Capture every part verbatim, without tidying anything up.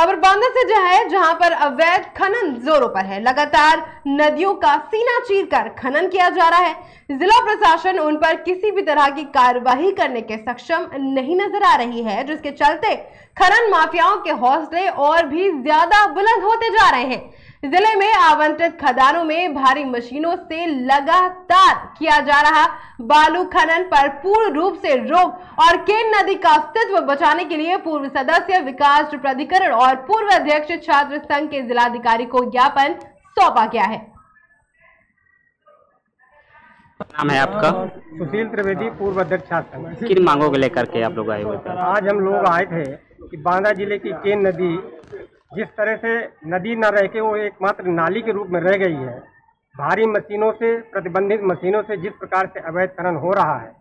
खबर बांदा से जो है, जहां पर अवैध खनन जोरों पर है। लगातार नदियों का सीना चीरकर खनन किया जा रहा है। जिला प्रशासन उन पर किसी भी तरह की कार्यवाही करने के सक्षम नहीं नजर आ रही है, जिसके चलते खनन माफियाओं के हौसले और भी ज्यादा बुलंद होते जा रहे हैं। जिले में आवंटित खदानों में भारी मशीनों से लगातार किया जा रहा बालू खनन पर पूर्ण रूप से रोक और केन नदी का अस्तित्व बचाने के लिए पूर्व सदस्य विकास प्राधिकरण और पूर्व अध्यक्ष छात्र संघ के जिलाधिकारी को ज्ञापन सौंपा गया है। नाम है आपका? सुशील त्रिवेदी, पूर्व अध्यक्ष छात्र। किन मांगों को लेकर के आप लोग आए हुए? आज हम लोग आए थे कि बांदा जिले की केन नदी, जिस तरह से नदी न रह के वो एकमात्र नाली के रूप में रह गई है, भारी मशीनों से, प्रतिबंधित मशीनों से जिस प्रकार से अवैध खनन हो रहा है,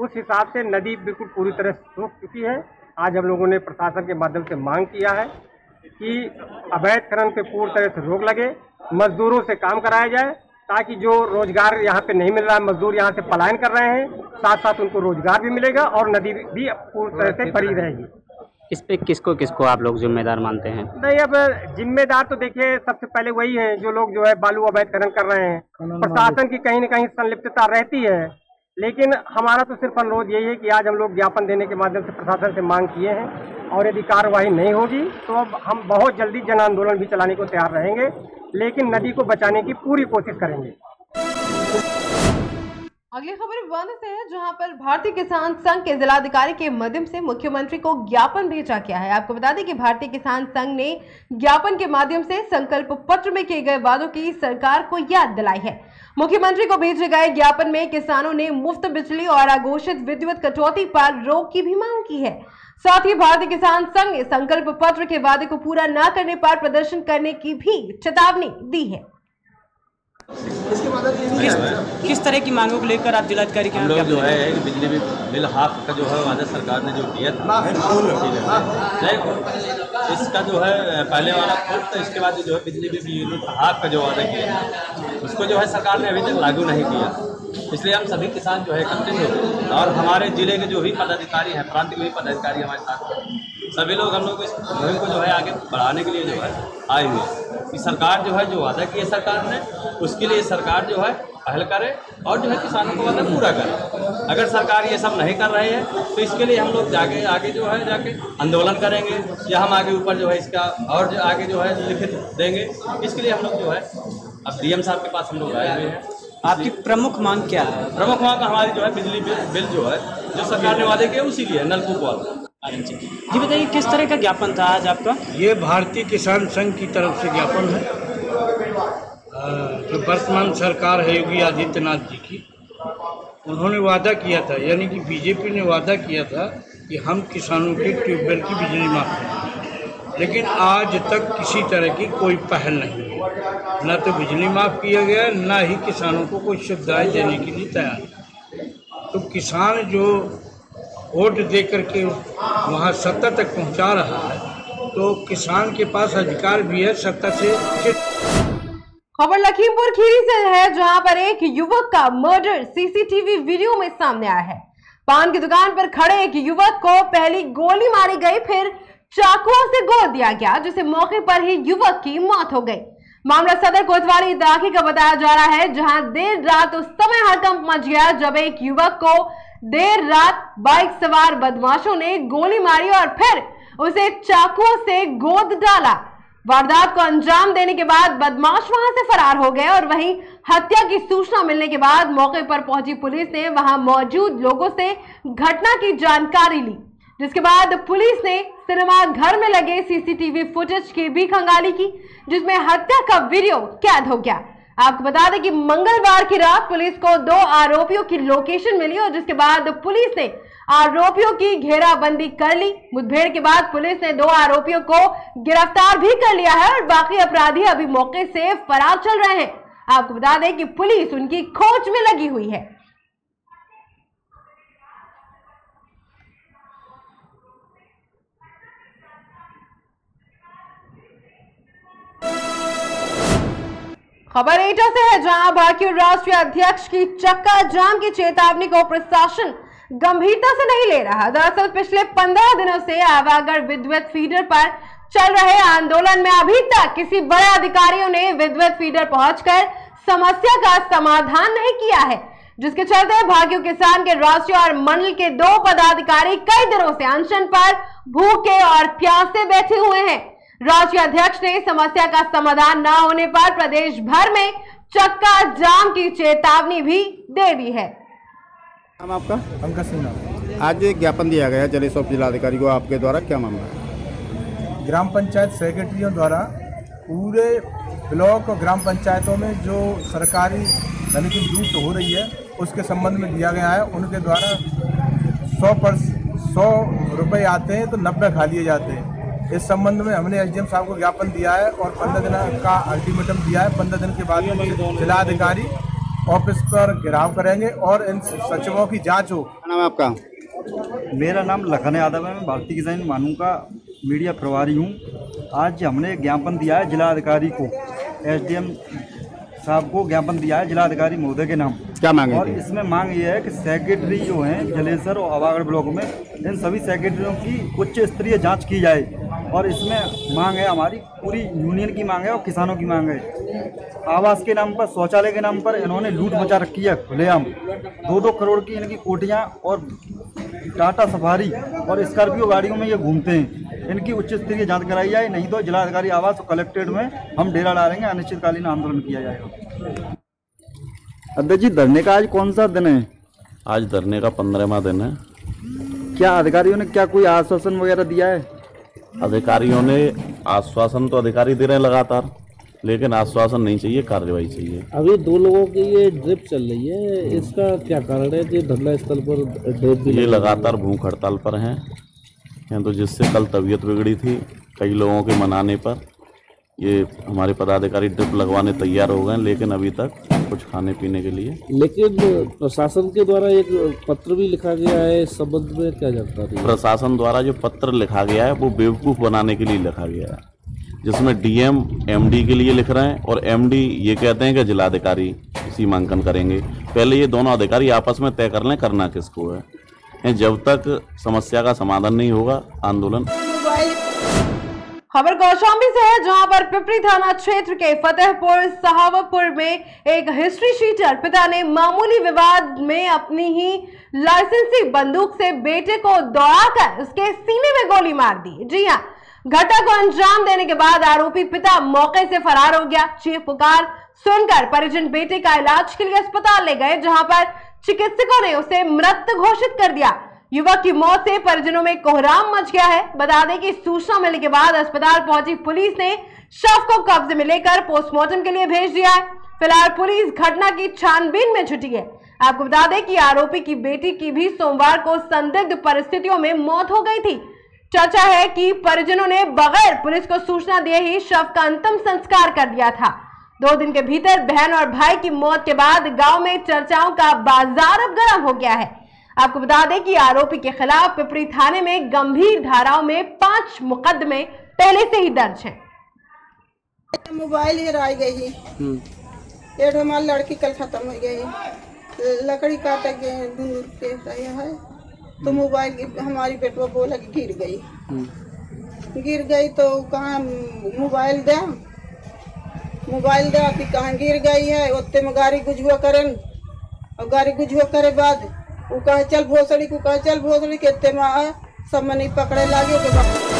उस हिसाब से नदी बिल्कुल पूरी तरह सूख चुकी है। आज हम लोगों ने प्रशासन के माध्यम से मांग किया है कि अवैध खनन पे पूरी तरह से रोक लगे, मजदूरों से काम कराया जाए, ताकि जो रोजगार यहाँ पे नहीं मिल रहा है, मजदूर यहाँ से पलायन कर रहे हैं, साथ साथ उनको रोजगार भी मिलेगा और नदी भी पूरी तरह से भरी रहेगी। इस पे किसको किसको आप लोग जिम्मेदार मानते हैं? नहीं, अब जिम्मेदार तो देखिए सबसे पहले वही है जो लोग जो है बालू अवैध खनन कर रहे हैं। प्रशासन की कहीं न कहीं संलिप्तता रहती है, लेकिन हमारा तो सिर्फ अनुरोध यही है कि आज हम लोग ज्ञापन देने के माध्यम से प्रशासन से मांग किए हैं, और यदि कार्रवाई नहीं होगी तो अब हम बहुत जल्दी जन आंदोलन भी चलाने को तैयार रहेंगे, लेकिन नदी को बचाने की पूरी कोशिश करेंगे। अगली खबर बांदा से है, जहां पर भारतीय किसान संघ के जिलाधिकारी के माध्यम से मुख्यमंत्री को ज्ञापन भेजा गया है। आपको बता दें कि भारतीय किसान संघ ने ज्ञापन के माध्यम से संकल्प पत्र में किए गए वादों की सरकार को याद दिलाई है। मुख्यमंत्री को भेजे गए ज्ञापन में किसानों ने मुफ्त बिजली और अघोषित विद्युत कटौती पर रोक की भी मांग की है। साथ ही भारतीय किसान संघ ने संकल्प पत्र के वादे को पूरा न करने पर प्रदर्शन करने की भी चेतावनी दी है। किस, किस तरह की मांगों को लेकर आप जिलाधिकारी के लोग जो है बिजली बिल हाफ का जो है वादा सरकार ने जो दिया था, इसका जो है पहले वाला फुल था, इसके बाद जो है बिजली बिल हाफ का जो वादा किया उसको जो है सरकार ने अभी तक लागू नहीं किया। इसलिए हम सभी किसान जो है कंटिन्यू, और हमारे जिले के जो भी पदाधिकारी हैं, प्रांत के भी पदाधिकारी हमारे साथ, सभी लोग हम लोग इस मुहिम को जो है आगे बढ़ाने के लिए जो है आए हुए कि सरकार जो है जो वादा किया सरकार ने, उसके लिए सरकार जो है पहल करे और जो है किसानों को वादा पूरा करे। अगर सरकार ये सब नहीं कर रही है तो इसके लिए हम लोग जाके आगे जो है जाके आंदोलन करेंगे, या हम आगे ऊपर जो है इसका और जो आगे जो है लिखित देंगे। इसके लिए हम लोग जो है अब डी एम साहब के पास हम लोग आए हुए हैं। आपकी प्रमुख मांग क्या है? प्रमुख मांग हमारी जो है बिजली बिल, बिल जो है जो सरकार ने वादे किए उसी लिए नलकूप वाला। जी बताइए, किस तरह का ज्ञापन था आज आपका? ये भारतीय किसान संघ की तरफ से ज्ञापन है। जो वर्तमान सरकार है योगी आदित्यनाथ जी की, उन्होंने वादा किया था, यानी कि बीजेपी ने वादा किया था कि हम किसानों के ट्यूबवेल की बिजली माफ करें, लेकिन आज तक किसी तरह की कोई पहल नहीं, ना तो बिजली माफ़ किया गया, ना ही किसानों को कोई सुविधाएँ देने के लिए तैयार। तो किसान जो वोट दे करके वहाँ सत्ता तक पहुँचा रहा है, तो किसान के पास अधिकार भी है सत्ता से। खबर लखीमपुर खीरी से है, जहाँ पर एक युवक का मर्डर सीसीटीवी वीडियो में सामने आया है। पान की दुकान पर खड़े एक युवक को पहली गोली मारी गई, फिर चाकुओं से गोद दिया गया, जिससे मौके पर ही युवक की मौत हो गई। मामला सदर कोतवाली इलाके का बताया जा रहा है, जहां देर रात उस समय हड़कंप मच गया जब एक युवक को देर रात बाइक सवार बदमाशों ने गोली मारी और फिर उसे चाकुओं से गोद डाला। वारदात को अंजाम देने के बाद बदमाश वहां से फरार हो गए, और वहीं हत्या की सूचना मिलने के बाद मौके पर पहुंची पुलिस ने वहां मौजूद लोगों से घटना की जानकारी ली, जिसके बाद पुलिस ने सिनेमा घर में लगे सीसीटीवी फुटेज की भी खंगाली की, जिसमें हत्या का वीडियो कैद हो गया। आपको बता दें कि मंगलवार की रात पुलिस को दो आरोपियों की लोकेशन मिली, और जिसके बाद पुलिस ने आरोपियों की घेराबंदी कर ली। मुठभेड़ के बाद पुलिस ने दो आरोपियों को गिरफ्तार भी कर लिया है, और बाकी अपराधी अभी मौके से फरार चल रहे हैं। आपको बता दें कि पुलिस उनकी खोज में लगी हुई है। खबर एटा से है, जहां भाकियू राष्ट्रीय अध्यक्ष की चक्का जाम की चेतावनी को प्रशासन गंभीरता से नहीं ले रहा। दरअसल पिछले पंद्रह दिनों से आवागढ़ विद्युत फीडर पर चल रहे आंदोलन में अभी तक किसी बड़े अधिकारियों ने विद्युत फीडर पहुंचकर समस्या का समाधान नहीं किया है, जिसके चलते भाग्यू किसान के राष्ट्रीय और मंडल के दो पदाधिकारी कई दिनों से अनशन पर भूखे और प्यासे बैठे हुए हैं। राष्ट्रीय अध्यक्ष ने समस्या का समाधान न होने पर प्रदेश भर में चक्का जाम की चेतावनी भी दे दी है। नाम आपका? पंकज सिन्हा। आज जो एक ज्ञापन दिया गया जलेसर जिलाधिकारी को, आपके द्वारा क्या मामला है? ग्राम पंचायत सेक्रेटरियों द्वारा पूरे ब्लॉक और ग्राम पंचायतों में जो सरकारी धन की लूट हो रही है उसके संबंध में दिया गया है। उनके द्वारा सौ पर सौ रुपये आते हैं तो नब्बे खा लिए जाते हैं। इस संबंध में हमने एसडीएम साहब को ज्ञापन दिया है और पंद्रह दिन का अल्टीमेटम दिया है। पंद्रह दिन के बाद जिलाधिकारी ऑफिस पर घेराव करेंगे और इन सचिवों की जांच हो। नाम आपका? मेरा नाम लखन यादव है। मैं भारतीय किसान मानू का मीडिया प्रभारी हूँ। आज हमने ज्ञापन दिया है जिलाधिकारी को, एसडीएम साहब को ज्ञापन दिया है जिलाधिकारी महोदय के नाम। क्या मांग है? और इसमें मांग ये है कि सेक्रेटरी जो हैं जलेसर और आवागढ़ ब्लॉक में, इन सभी सेक्रेटरियों की उच्च स्तरीय जांच की जाए। और इसमें मांग है हमारी, पूरी यूनियन की मांग है और किसानों की मांग है। आवास के नाम पर, शौचालय के नाम पर इन्होंने लूट मचा रखी है खुलेआम। दो दो करोड़ की इनकी कोठियाँ और टाटा सफारी और स्कॉर्पियो गाड़ियों में ये घूमते हैं। इनकी उच्च स्तरीय जाँच कराई जाए, नहीं तो जिलाधिकारी आवास और कलेक्ट्रेट में हम डेरा डालेंगे, अनिश्चितकालीन आंदोलन किया जाएगा। अध्यक्ष जी, धरने का आज कौन सा दिन है? आज धरने का पंद्रहवां दिन है। क्या अधिकारियों ने क्या कोई आश्वासन वगैरह दिया है? अधिकारियों ने आश्वासन तो अधिकारी दे रहे हैं लगातार, लेकिन आश्वासन नहीं चाहिए, कार्रवाई चाहिए। अभी दो लोगों की ये ड्रिप चल रही है, इसका क्या कारण है कि धरना स्थल पर ड्रिप भी? ये लगातार भूख हड़ताल पर हैं हैं तो जिससे कल तबीयत बिगड़ी थी कई लोगों के मनाने पर। ये हमारे पदाधिकारी ड्रिप लगवाने तैयार हो गए, लेकिन अभी तक कुछ खाने पीने के लिए। लेकिन प्रशासन के द्वारा एक पत्र भी लिखा गया है इस संबंध में, क्या जानता है? प्रशासन द्वारा जो पत्र लिखा गया है वो बेवकूफ़ बनाने के लिए लिखा गया है, जिसमें डीएम एमडी के लिए लिख रहे हैं और एमडी ये कहते हैं कि जिलाधिकारी सीमांकन करेंगे। पहले ये दोनों अधिकारी आपस में तय कर लें करना किसको है। जब तक समस्या का समाधान नहीं होगा आंदोलन। खबर कौशाम्बी से है, जहां पर पिपरी थाना क्षेत्र के फतेहपुर सहापुर में एक हिस्ट्री शीटर पिता ने मामूली विवाद में अपनी ही लाइसेंसी बंदूक से बेटे को दौड़ाकर उसके सीने में गोली मार दी। जी हां, घटना को अंजाम देने के बाद आरोपी पिता मौके से फरार हो गया। चीख पुकार सुनकर परिजन बेटे का इलाज के लिए अस्पताल ले गए, जहाँ पर चिकित्सकों ने उसे मृत घोषित कर दिया। युवक की मौत से परिजनों में कोहराम मच गया है। बता दें कि सूचना मिलने के बाद अस्पताल पहुंची पुलिस ने शव को कब्जे में लेकर पोस्टमार्टम के लिए भेज दिया है। फिलहाल पुलिस घटना की छानबीन में जुटी है। आपको बता दें कि आरोपी की बेटी की भी सोमवार को संदिग्ध परिस्थितियों में मौत हो गई थी। चर्चा है कि परिजनों ने बगैर पुलिस को सूचना दिए ही शव का अंतिम संस्कार कर दिया था। दो दिन के भीतर बहन और भाई की मौत के बाद गाँव में चर्चाओं का बाजार अब गर्म हो गया है। आपको बता दें कि आरोपी के खिलाफ पिपरी थाने में गंभीर धाराओं में पांच मुकदमे पहले से ही दर्ज हैं। मोबाइल हेराई गई, एड हमारी लड़की कल खत्म हो गई, लकड़ी काट के रहा है तो मोबाइल हमारी बेटवा बोला कि गिर गई। गिर गई तो कहाँ मोबाइल दे, मोबाइल दे कि कहाँ गिर गई है। उत्ते में गाड़ी गुजुआ करें और गाड़ी गुजुआ करे बाद वो कहे चल भोसड़ी, को कहे चल भोसड़ी के तेमा सब मनी पकड़े लागे के बाद।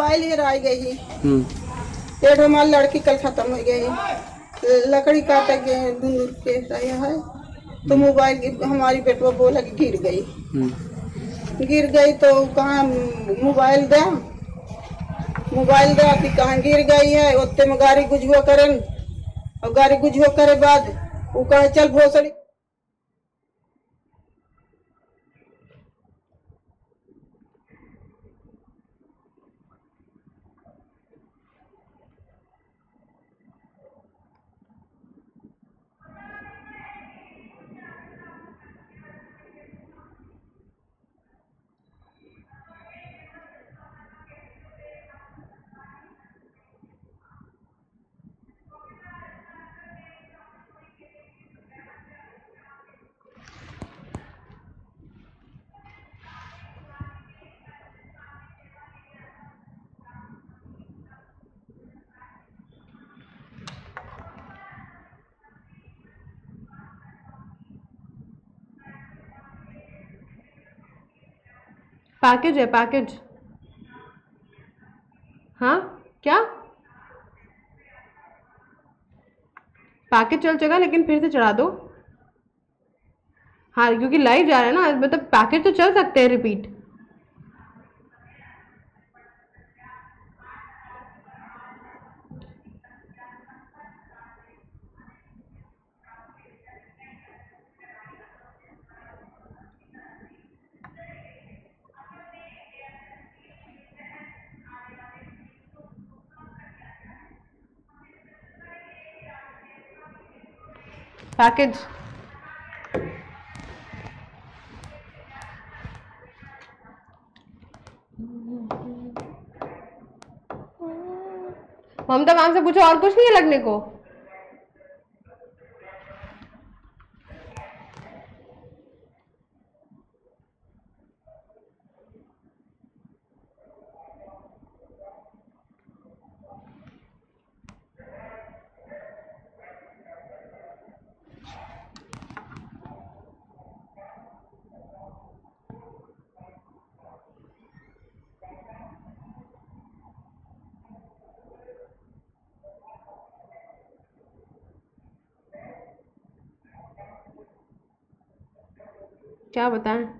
मोबाइल हेराई गई, पेड़ हमारी लड़की कल खत्म हो गई, लकड़ी काट के धुंध के रहा है तो मोबाइल हमारी बेटवा बोला कि गिर गई। गिर गई तो कहाँ मोबाइल दे, मोबाइल दे कि कहाँ गिर गई है। उत्ते में गाड़ी गुजुआ करें और गाड़ी गुजुआ करे बाद वो कहे चल भोसड़ी। पैकेज है पैकेज। हाँ क्या पैकेज चल चुका, लेकिन फिर से चढ़ा दो। हाँ क्योंकि लाइव जा रहा है ना, मतलब पैकेज तो चल सकते हैं रिपीट। पैकेज ममता मैम से पूछो, और कुछ नहीं है लगने को। क्या बताएं।